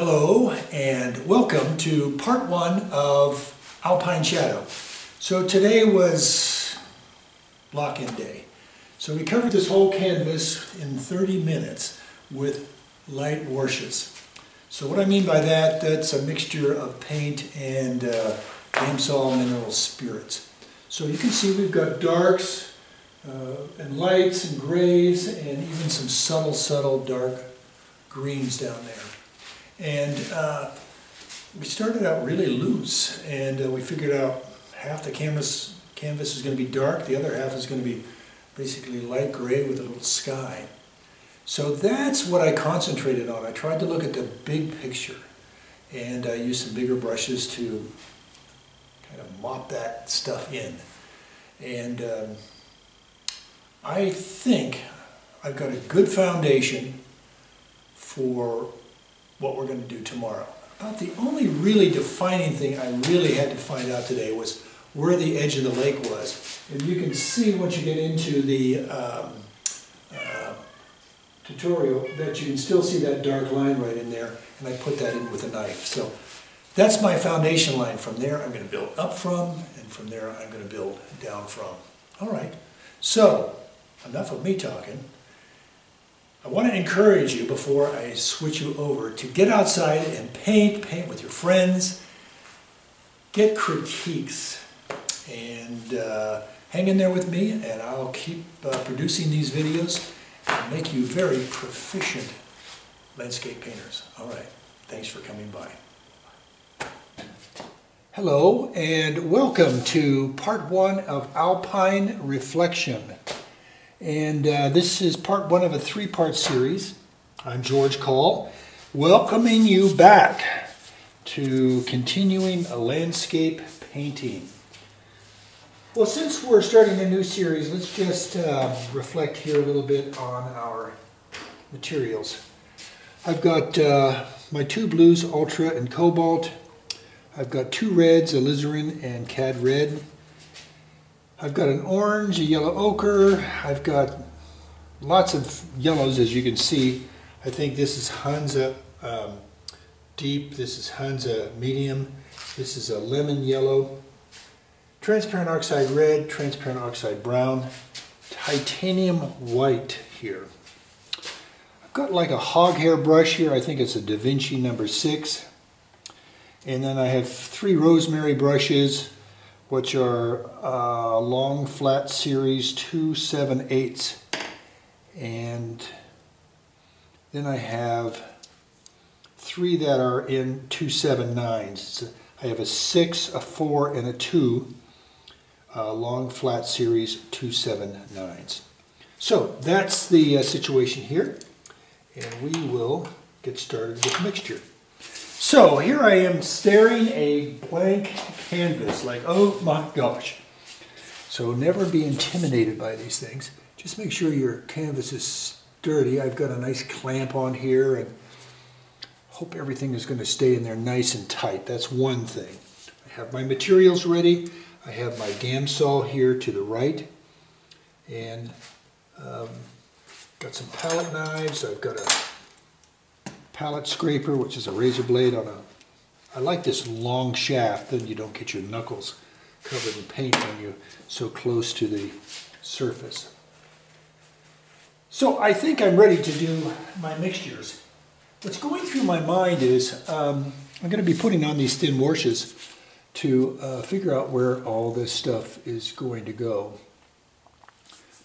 Hello and welcome to part one of Alpine Shadow. So today was lock-in day. So we covered this whole canvas in 30 minutes with light washes. So what I mean by that, that's a mixture of paint and Gamsol mineral spirits. So you can see we've got darks and lights and grays and even some subtle dark greens down there. And we started out really loose, and we figured out half the canvas is going to be dark, the other half is going to be basically light gray with a little sky. So that's what I concentrated on. I tried to look at the big picture, and I used some bigger brushes to kind of mop that stuff in. And I think I've got a good foundation for what we're going to do tomorrow. About the only really defining thing I really had to find out today was where the edge of the lake was. And you can see once you get into the tutorial that you can still see that dark line right in there, and I put that in with a knife. So that's my foundation line. From there I'm going to build up from, and from there I'm going to build down from. All right, so enough of me talking. I want to encourage you, before I switch you over, to get outside and paint with your friends, get critiques, and hang in there with me, and I'll keep producing these videos and make you very proficient landscape painters. All right, thanks for coming by. Hello, and welcome to part one of Alpine Reflection. And this is part one of a three-part series. I'm George Coll, welcoming you back to continuing a landscape painting. Well, since we're starting a new series, let's just reflect here a little bit on our materials. I've got my two blues, ultra and cobalt. I've got two reds, alizarin and cad red. I've got an orange, a yellow ochre. I've got lots of yellows, as you can see. I think this is Hansa deep, this is Hansa medium, this is a lemon yellow, transparent oxide red, transparent oxide brown, titanium white here. I've got like a hog hair brush here. I think it's a Da Vinci #6. And then I have three rosemary brushes, which are long flat series 2/7/8, and then I have three that are in 2/7/9s. I have a 6, a 4, and a 2 long flat series 2/7/9s. So that's the situation here, and we will get started with mixture. So here I am staring a blank canvas like, oh my gosh. So never be intimidated by these things. Just make sure your canvas is sturdy. I've got a nice clamp on here, and hope everything is going to stay in there nice and tight. That's one thing. I have my materials ready. I have my Gamsol here to the right, and got some palette knives. I've got a palette scraper, which is a razor blade on I like this long shaft, then you don't get your knuckles covered in paint when you're so close to the surface. So I think I'm ready to do my mixtures. What's going through my mind is I'm going to be putting on these thin washes to figure out where all this stuff is going to go.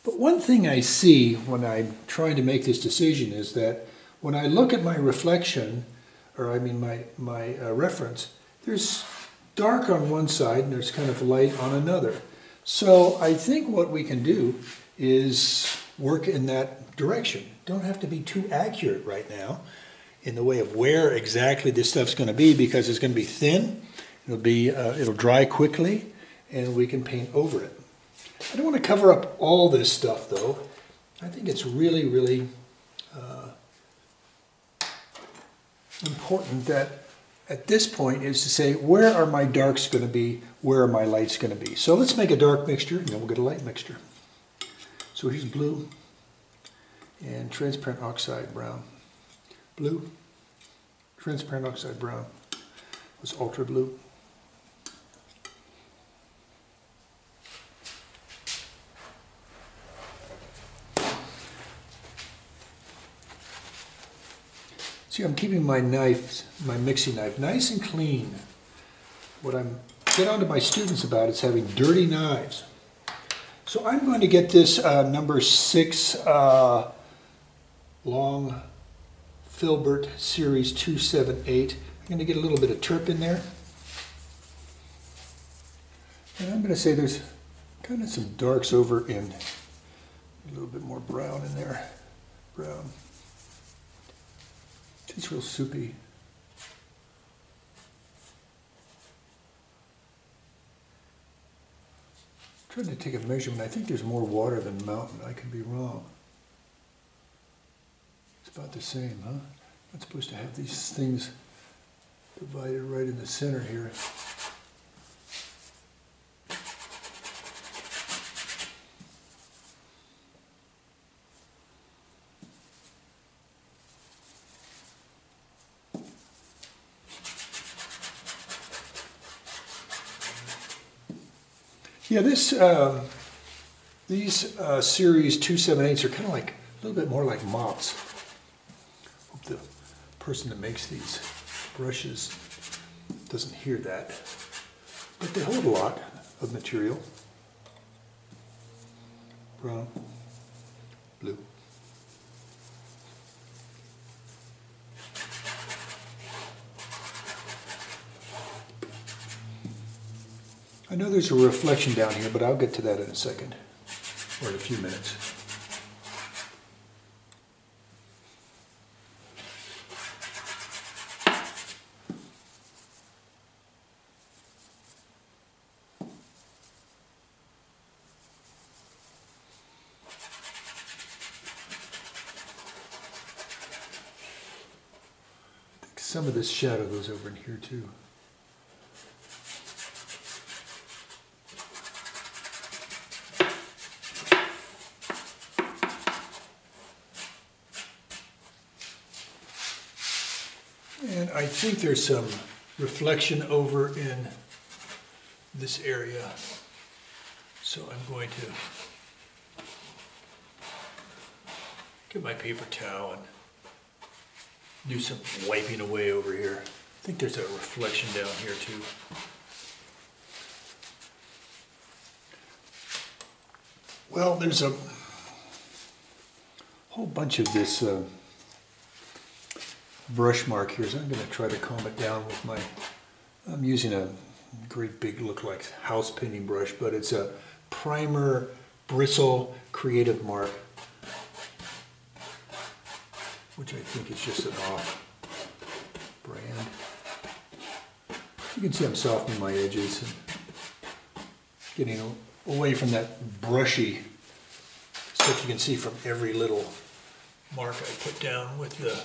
But one thing I see when I'm trying to make this decision is that when I look at my reflection, or I mean my reference, there's dark on one side and there's kind of light on another. So I think what we can do is work in that direction. Don't have to be too accurate right now in the way of where exactly this stuff's going to be, because it's going to be thin, it'll dry quickly, and we can paint over it. I don't want to cover up all this stuff though. I think it's really important that at this point is to say, where are my darks going to be, where are my lights going to be? So let's make a dark mixture, and then we'll get a light mixture. So here's blue and transparent oxide brown, blue, transparent oxide brown was ultra blue. See, I'm keeping my knife, my mixing knife, nice and clean. What I'm get on to my students about is having dirty knives. So I'm going to get this number 6 long filbert series 278. I'm going to get a little bit of turp in there. And I'm going to say there's kind of some darks over in a little bit more brown in there. Brown. It's real soupy. Trying to take a measurement. I think there's more water than mountain. I could be wrong. It's about the same, huh? I'm not supposed to have these things divided right in the center here. Yeah, this these series 278s are kind of like a little bit more like mops. Hope the person that makes these brushes doesn't hear that, but they hold a lot of material. Brown, blue. I know there's a reflection down here, but I'll get to that in a second, or in a few minutes. I think some of this shadow goes over in here too. I think there's some reflection over in this area, so I'm going to get my paper towel and do some wiping away over here. I think there's a reflection down here too. Well, there's a whole bunch of this brush mark here, so I'm going to try to comb it down with my, I'm using a great big look like house painting brush, but it's a primer bristle creative mark, which I think is just an off brand. You can see I'm softening my edges and getting away from that brushy stuff you can see from every little mark I put down with the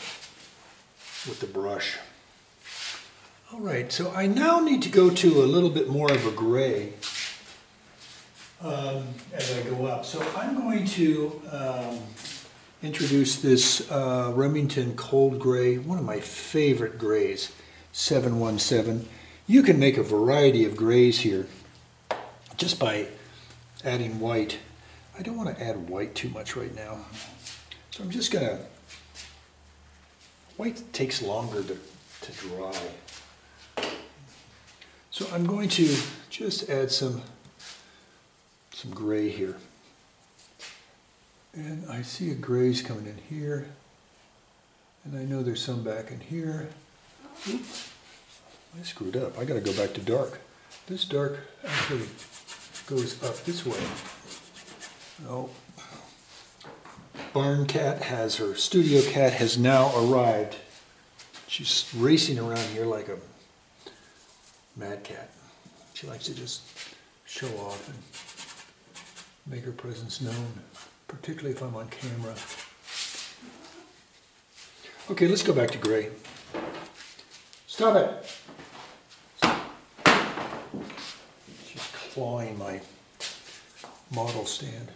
brush. All right, so I now need to go to a little bit more of a gray as I go up. So I'm going to introduce this Remington Cold Gray, one of my favorite grays, 717. You can make a variety of grays here just by adding white. I don't want to add white too much right now. So I'm just going to, white takes longer to dry. So I'm going to just add some gray here. And I see a gray's coming in here. And I know there's some back in here. Oops, I screwed up. I gotta go back to dark. This dark actually goes up this way. Oh. Barn Cat has her studio cat has now arrived. She's racing around here like a mad cat. She likes to just show off and make her presence known, particularly if I'm on camera. Okay, let's go back to gray. Stop it! She's clawing my model stand.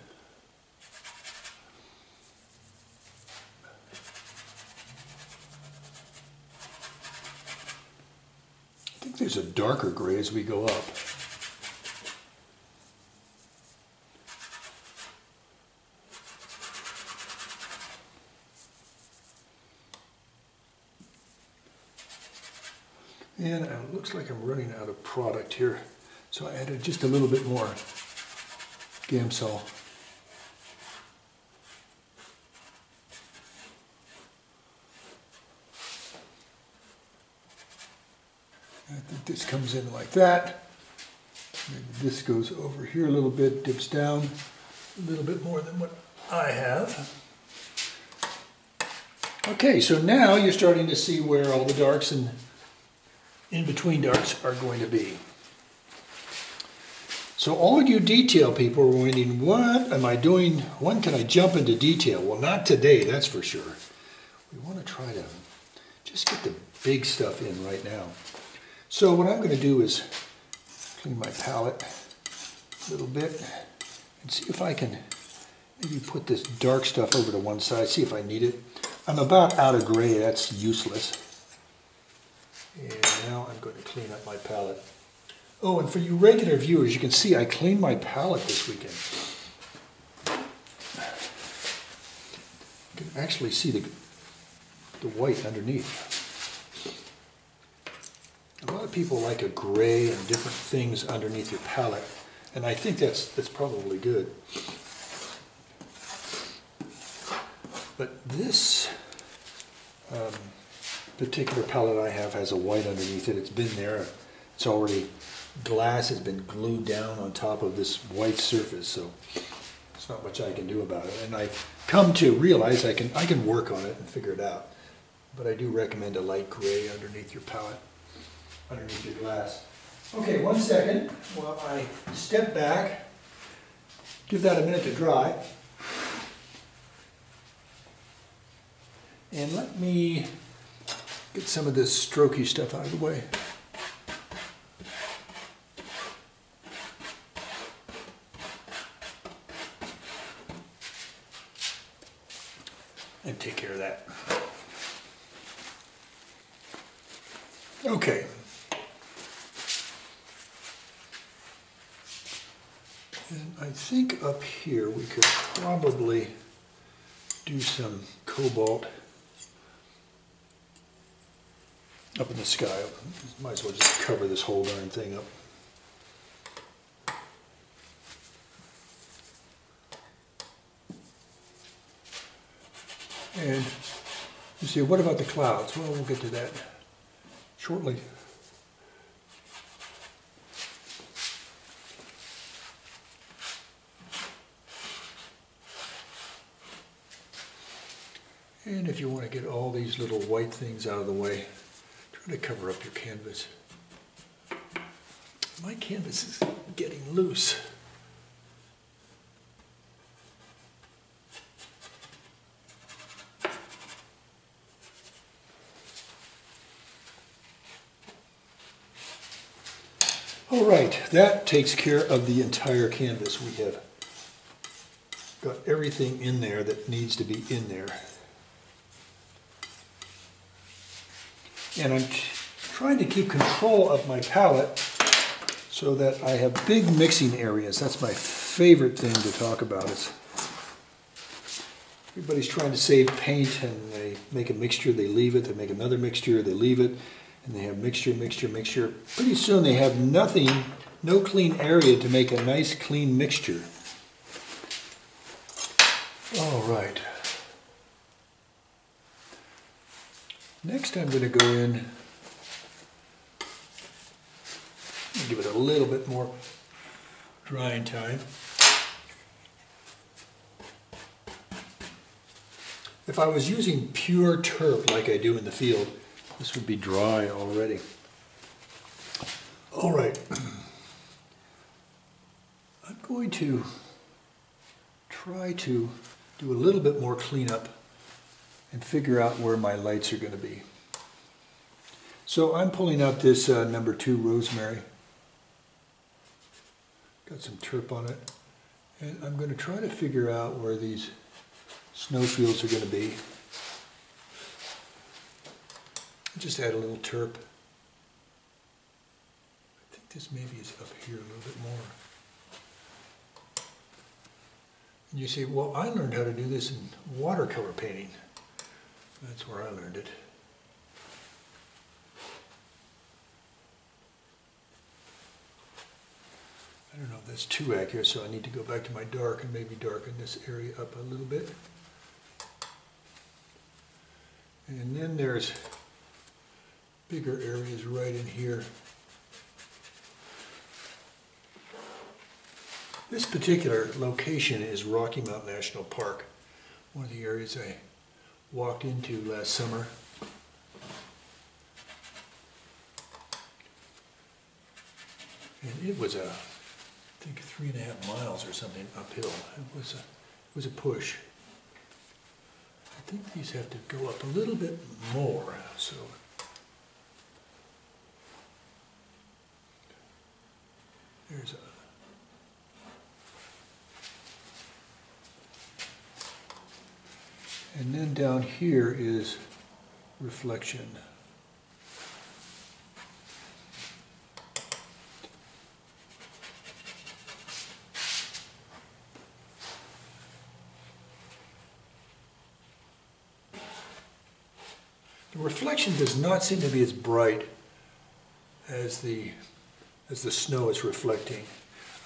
There's a darker gray as we go up. And it looks like I'm running out of product here, so I added just a little bit more Gamsol. I think this comes in like that. Maybe this goes over here a little bit, dips down a little bit more than what I have. Okay, so now you're starting to see where all the darks and in between darks are going to be. So all of you detail people are wondering, what am I doing? When can I jump into detail? Well, not today, that's for sure. We want to try to just get the big stuff in right now. So what I'm going to do is clean my palette a little bit and see if I can maybe put this dark stuff over to one side, see if I need it. I'm about out of gray, that's useless. And now I'm going to clean up my palette. Oh, and for you regular viewers, you can see I cleaned my palette this weekend. You can actually see the white underneath. A lot of people like a gray and different things underneath your palette, and I think that's probably good. But this particular palette I have has a white underneath it. It's been there. It's already, glass has been glued down on top of this white surface, so there's not much I can do about it. And I've come to realize I can work on it and figure it out. But I do recommend a light gray underneath your palette, underneath your glass. Okay, one second while I step back, give that a minute to dry. And let me get some of this strokey stuff out of the way. And take care of that. Okay. And I think up here we could probably do some cobalt. Up in the sky, might as well just cover this whole darn thing up. And you see, what about the clouds? Well, we'll get to that shortly. And if you want to get all these little white things out of the way, to cover up your canvas. My canvas is getting loose. All right, that takes care of the entire canvas. We have got everything in there that needs to be in there. And I'm trying to keep control of my palette so that I have big mixing areas. That's my favorite thing to talk about. Is everybody's trying to save paint and they make a mixture, they leave it, they make another mixture, they leave it, and they have mixture, mixture, mixture. Pretty soon they have nothing, no clean area to make a nice clean mixture. All right. Next I'm going to go in and give it a little bit more drying time. If I was using pure turf like I do in the field, this would be dry already. All right, I'm going to try to do a little bit more cleanup and figure out where my lights are going to be. So I'm pulling out this number 2 rosemary. Got some turp on it. And I'm going to try to figure out where these snowfields are going to be. Just add a little turp. This maybe is up here a little bit more. And you say, well, I learned how to do this in watercolor painting. That's where I learned it. I don't know if that's too accurate, so I need to go back to my dark and maybe darken this area up a little bit. And then there's bigger areas right in here. This particular location is Rocky Mountain National Park, one of the areas I walked into last summer. And it was, I think, 3.5 miles or something uphill. It was a push. I think these have to go up a little bit more, so. There's a. And then down here is reflection. The reflection does not seem to be as bright as the snow is reflecting.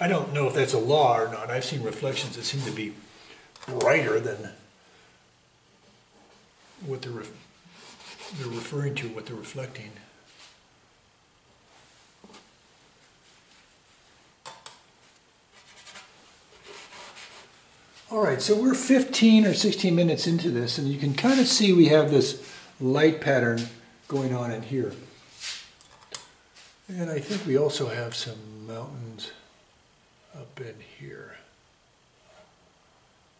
I don't know if that's a law or not. I've seen reflections that seem to be brighter than what they're referring to, what they're reflecting. All right, so we're 15 or 16 minutes into this, and you can kind of see we have this light pattern going on in here. And I think we also have some mountains up in here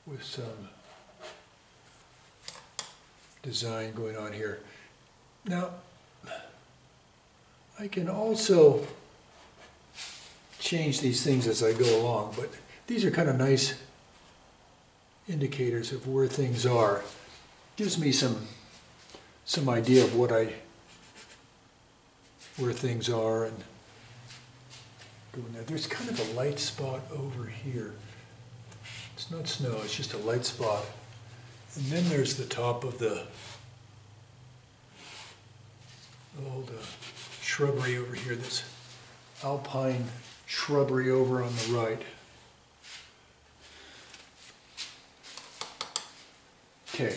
with some design going on here. Now, I can also change these things as I go along, but these are kind of nice indicators of where things are. Gives me some idea of where things are and going there. There's kind of a light spot over here. It's not snow, it's just a light spot. And then there's the top of the old shrubbery over here, this alpine shrubbery over on the right. Okay.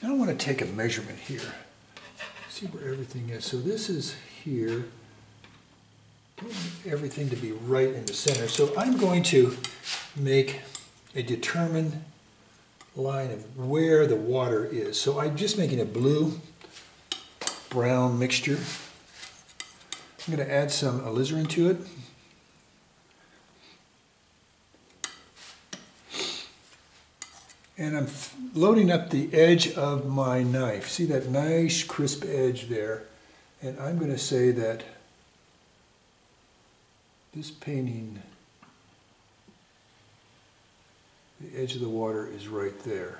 Now I want to take a measurement here, see where everything is. So this is here. I want everything to be right in the center. So I'm going to make a determined line of where the water is. So I'm just making a blue-brown mixture. I'm going to add some alizarin to it. And I'm loading up the edge of my knife. See that nice crisp edge there? And I'm going to say that this painting, the edge of the water is right there.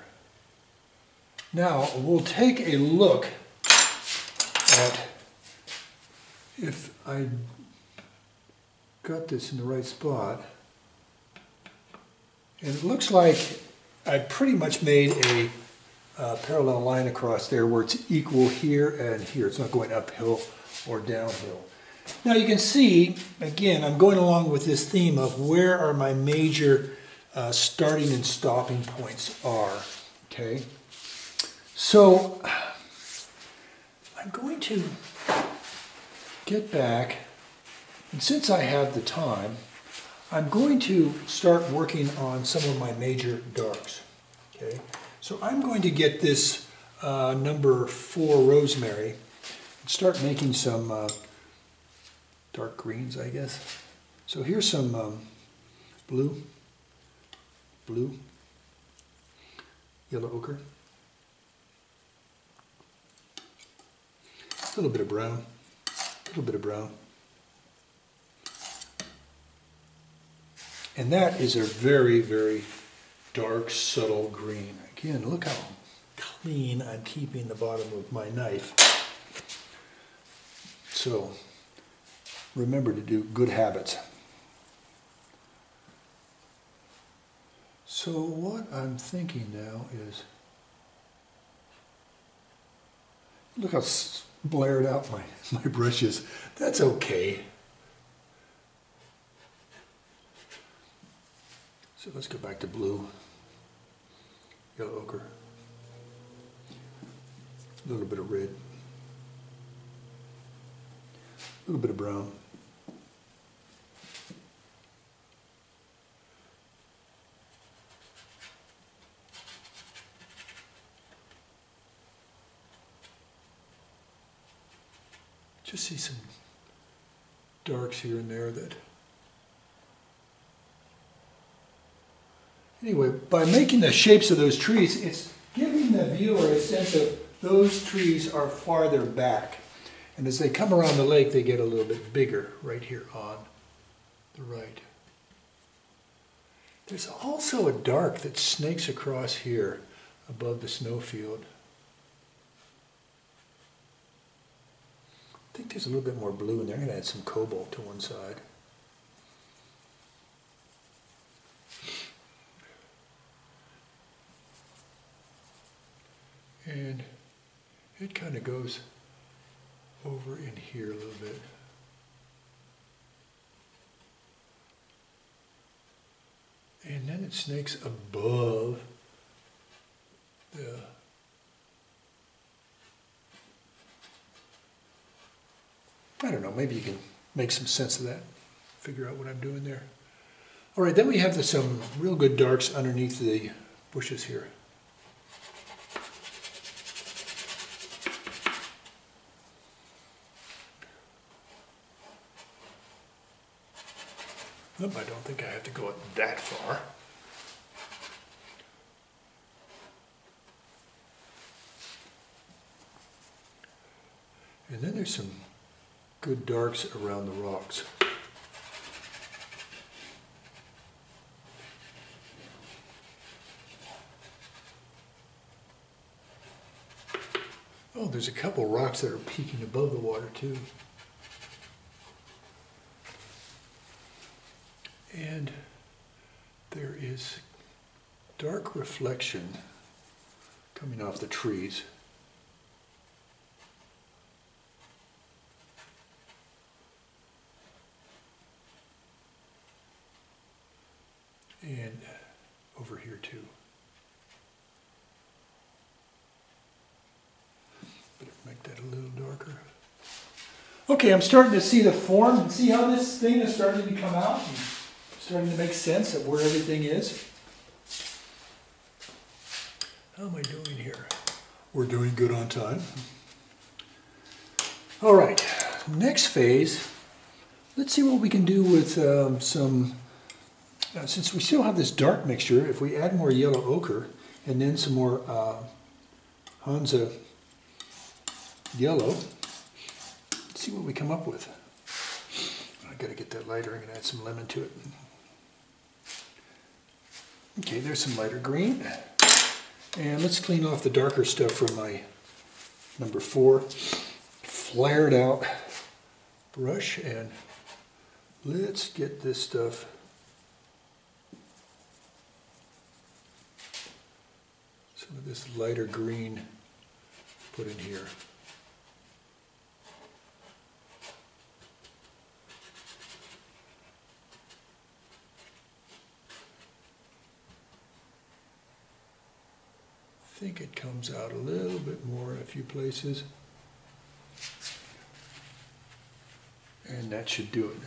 Now we'll take a look at if I got this in the right spot. And it looks like I pretty much made a parallel line across there where it's equal here and here. It's not going uphill or downhill. Now you can see, again, I'm going along with this theme of where are my major starting and stopping points are, okay? So I'm going to get back, and since I have the time, I'm going to start working on some of my major darks, okay? So I'm going to get this number 4 rosemary and start making some dark greens, I guess. So here's some blue, yellow ochre, a little bit of brown, a little bit of brown. And that is a very, very dark, subtle green. Again, look how clean I'm keeping the bottom of my knife. So remember to do good habits. So what I'm thinking now is, look how blared out my brush is. That's okay. So let's go back to blue, yellow ochre, a little bit of red, a little bit of brown. Just see some darks here and there that. Anyway, by making the shapes of those trees, it's giving the viewer a sense of those trees are farther back. And as they come around the lake, they get a little bit bigger right here on the right. There's also a dark that snakes across here above the snowfield. I think there's a little bit more blue in there. I'm going to add some cobalt to one side. And it kind of goes over in here a little bit. And then it snakes above the I don't know, maybe you can make some sense of that, figure out what I'm doing there. All right, then we have some real good darks underneath the bushes here. Nope, I don't think I have to go that far. And then there's some good darks around the rocks. Oh, there's a couple rocks that are peeking above the water too. And there is dark reflection coming off the trees. And over here too. Better make that a little darker. Okay, I'm starting to see the form and see how this thing is starting to come out and starting to make sense of where everything is. How am I doing here? We're doing good on time. All right, next phase. Let's see what we can do with some. Now, since we still have this dark mixture, if we add more yellow ochre and then some more Hansa yellow, let's see what we come up with. I gotta get that lighter, I'm gonna add some lemon to it. Okay, there's some lighter green. And let's clean off the darker stuff from my number 4 flared out brush, and let's get this stuff with this lighter green put in here. I think it comes out a little bit more in a few places. And that should do it.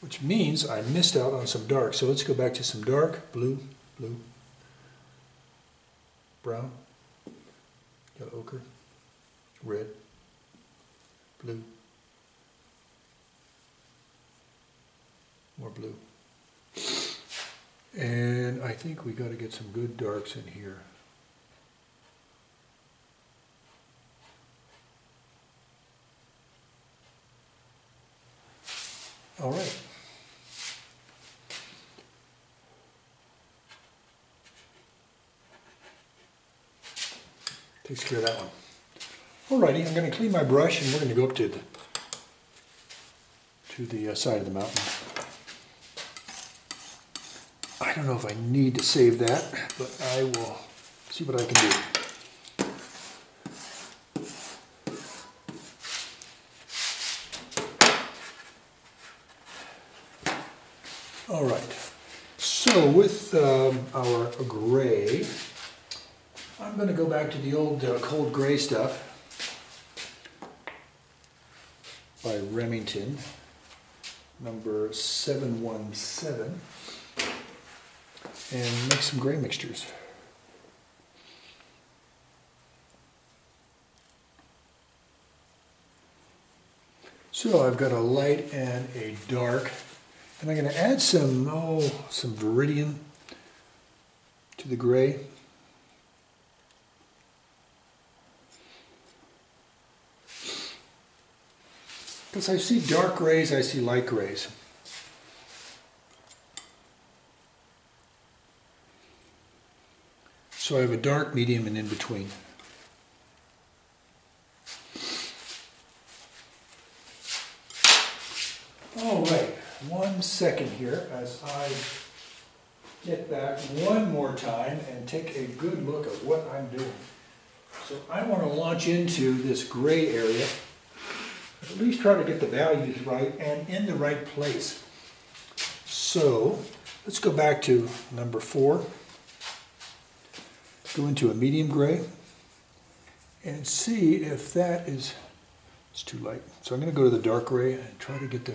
Which means I missed out on some dark. So let's go back to some dark blue. Blue, brown, yellow ochre, red, blue, more blue. And I think we got to get some good darks in here. All right. Takes care of that one. Alrighty, I'm going to clean my brush and we're going to go up to the side of the mountain. I don't know if I need to save that, but I will see what I can do. All right, so with our gray, I'm going to go back to the old cold gray stuff by Remington, number 717, and make some gray mixtures. So I've got a light and a dark. And I'm going to add some viridian to the gray. Because I see dark grays, I see light grays. So I have a dark, medium, and in between. All right. 1 second here as I get back one more time and take a good look at what I'm doing. So I want to launch into this gray area, at least try to get the values right and in the right place. So let's go back to number 4, go into a medium gray and see if that is, it's too light. So I'm going to go to the dark gray and try to get the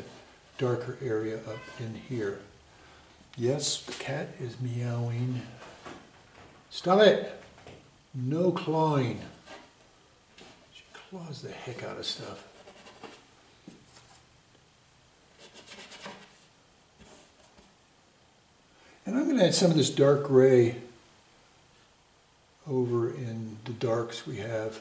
darker area up in here. Yes, the cat is meowing. Stop it! No clawing. She claws the heck out of stuff. And I'm going to add some of this dark gray over in the darks we have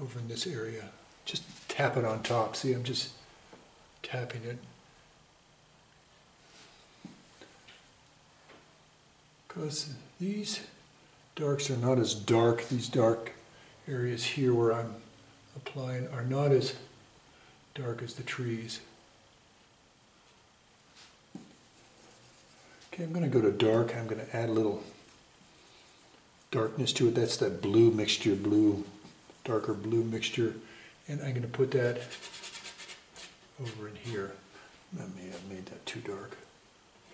over in this area. Just tap it on top. See, I'm just tapping it. Because these darks are not as dark. These dark areas here where I'm applying are not as dark as the trees. Okay, I'm going to go to dark. I'm going to add a little darkness to it. That's that blue mixture, blue, darker blue mixture, and I'm going to put that over in here. I may have made that too dark.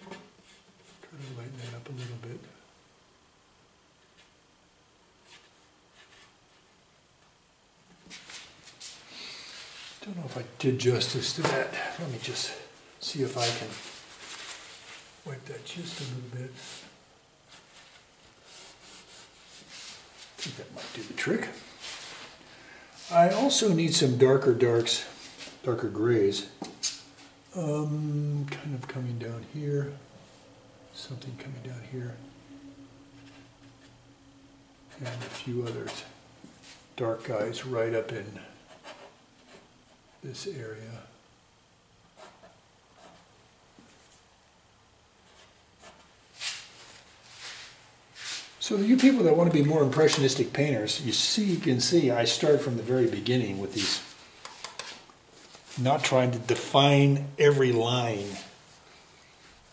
Try to lighten that up a little bit. Don't know if I did justice to that. Let me just see if I can wipe that just a little bit. I think that might do the trick. I also need some darker darks, darker grays, kind of coming down here, something coming down here, and a few others, dark guys right up in this area. So you people that want to be more impressionistic painters, you can see I start from the very beginning with these, not trying to define every line.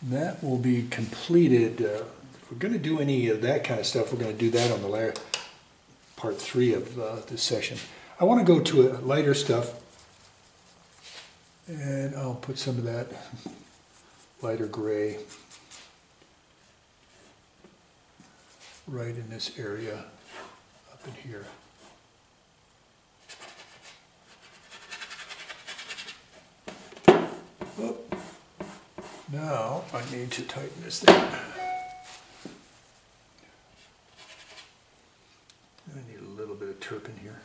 That will be completed. If we're going to do any of that kind of stuff, we're going to do that on the last part 3 of this session. I want to go to lighter stuff, and I'll put some of that lighter gray right in this area up in here. Oh. Now I need to tighten this thing. I need a little bit of turpin here.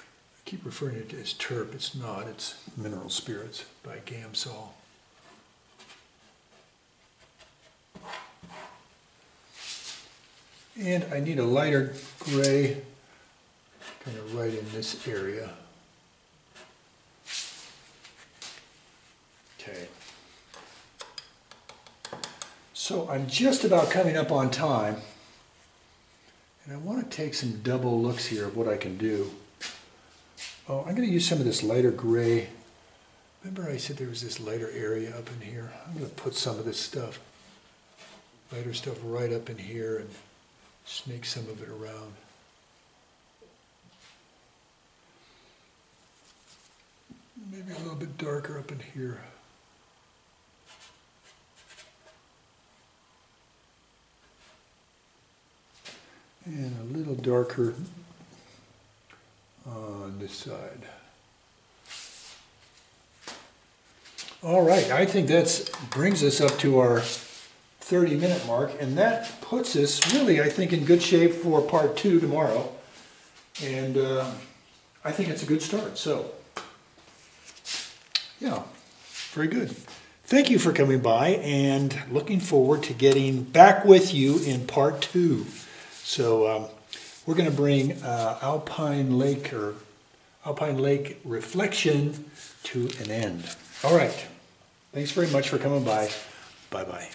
I keep referring to it as turp. It's not. It's Mineral Spirits by Gamsol. And I need a lighter gray, kind of right in this area. Okay. So I'm just about coming up on time, and I want to take some double looks here of what I can do. Oh, I'm going to use some of this lighter gray. Remember I said there was this lighter area up in here? I'm going to put some of this stuff, lighter stuff, right up in here and snake some of it around. Maybe a little bit darker up in here. And a little darker on this side. All right, I think that brings us up to our 30-minute mark, and that puts us really, I think, in good shape for part two tomorrow. And I think it's a good start. So, yeah, very good. Thank you for coming by, and looking forward to getting back with you in part two. So we're going to bring Alpine Lake Reflection to an end. All right. Thanks very much for coming by. Bye-bye.